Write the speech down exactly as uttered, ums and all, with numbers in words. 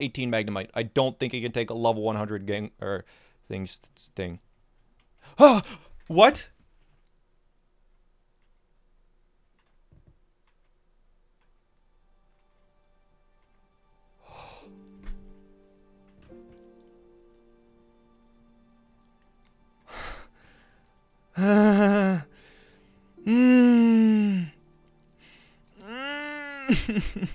eighteen Magnemite. I don't think he can take a level one hundred gang or things thing. Ah, what? Uh, mm. Mm.